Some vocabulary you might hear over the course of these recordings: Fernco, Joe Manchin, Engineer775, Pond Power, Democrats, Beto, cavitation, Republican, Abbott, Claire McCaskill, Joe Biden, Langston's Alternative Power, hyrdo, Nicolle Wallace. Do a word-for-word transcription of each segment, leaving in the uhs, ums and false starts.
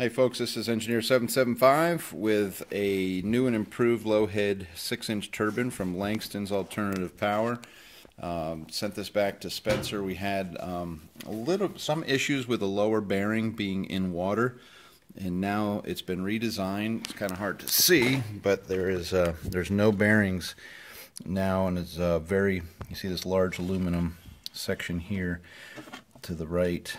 Hey folks, this is Engineer seven seven five with a new and improved low head six inch turbine from Langston's Alternative Power. Um, sent this back to Spencer. We had um, a little some issues with the lower bearing being in water, and now it's been redesigned. It's kind of hard to see, but there is uh, there's no bearings now, and it's uh, very. You see this large aluminum section here to the right.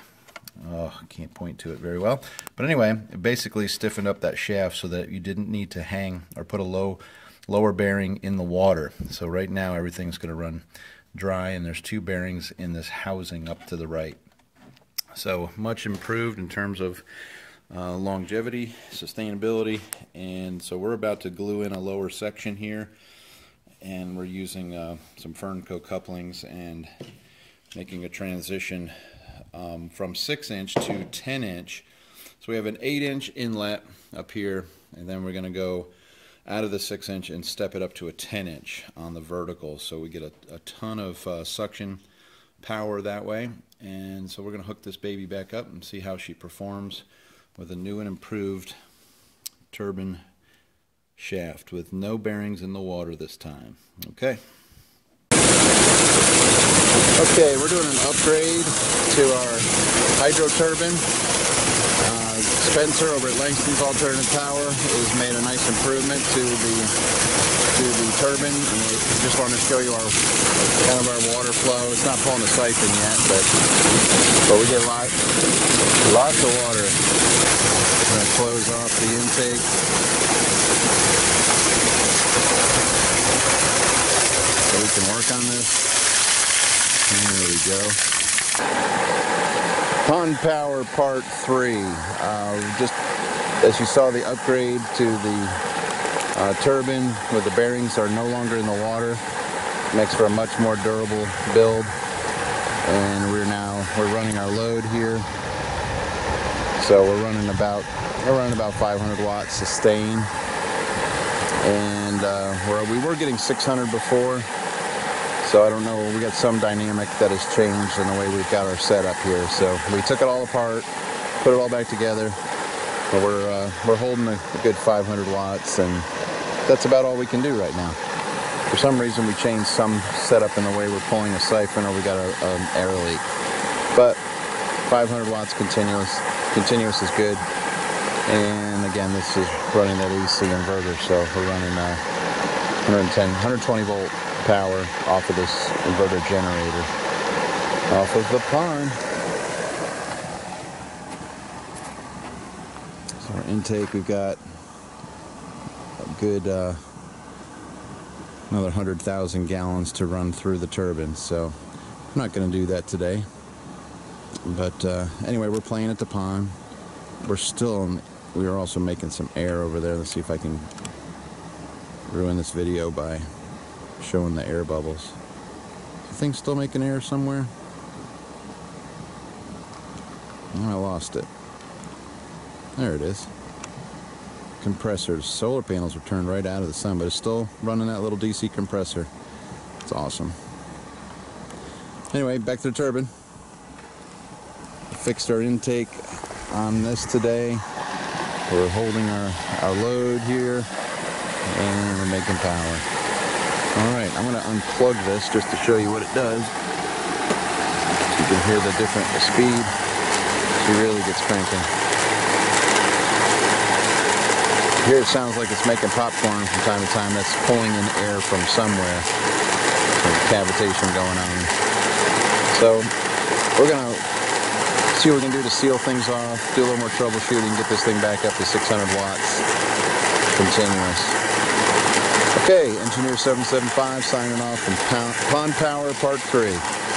Oh, I can't point to it very well. But anyway, it basically stiffened up that shaft so that you didn't need to hang or put a low, lower bearing in the water. So right now everything's going to run dry, and there's two bearings in this housing up to the right. So much improved in terms of uh, longevity, sustainability, and so we're about to glue in a lower section here, and we're using uh, some Fernco couplings and making a transition Um, from six inch to ten inch. So we have an eight inch inlet up here, and then we're going to go out of the six inch and step it up to a ten inch on the vertical, so we get a, a ton of uh, suction power that way. And so we're going to hook this baby back up and see how she performs with a new and improved turbine shaft with no bearings in the water this time. Okay. Okay, we're doing an upgrade to our hydro turbine. Uh, Spencer over at Langston's Alternative Power has made a nice improvement to the to the turbine, and we just wanted to show you our kind of our water flow. It's not pulling the siphon yet, but but we get lots lots of water. We're gonna close off the intake. So we can work on this. There we go. Pond Power Part three. Uh, just as you saw, the upgrade to the uh, turbine where the bearings are no longer in the water. Makes for a much more durable build. And we're now we're running our load here. So we're running about we're running about five hundred watts sustain, and uh, where we were getting six hundred before. So I don't know, we got some dynamic that has changed in the way we've got our setup here. So we took it all apart, put it all back together. We're, uh, we're holding a good five hundred watts, and that's about all we can do right now. For some reason, we changed some setup in the way we're pulling a siphon, or we got a, an air leak. But five hundred watts continuous, continuous is good. And again, this is running that A C inverter, so we're running uh, one ten, one twenty volt. Power off of this inverter generator off of the pond. So our intake, we've got a good uh, another one hundred thousand gallons to run through the turbine, so I'm not going to do that today. But uh, anyway, we're playing at the pond. We're still in, we are also making some air over there. Let's see if I can ruin this video by showing the air bubbles. The thing's still making air somewhere. Oh, I lost it. There it is. Compressors. Solar panels were turned right out of the sun, but it's still running that little D C compressor. It's awesome. Anyway, back to the turbine. We fixed our intake on this today. We're holding our, our load here, and we're making power. Alright, I'm going to unplug this just to show you what it does. So you can hear the different the speed. She really gets cranking. Here it sounds like it's making popcorn from time to time. That's pulling in air from somewhere. There's cavitation going on. So, we're going to see what we can do to seal things off, do a little more troubleshooting, get this thing back up to six hundred watts continuous. Okay, Engineer seven seven five signing off from Pond Power Part three.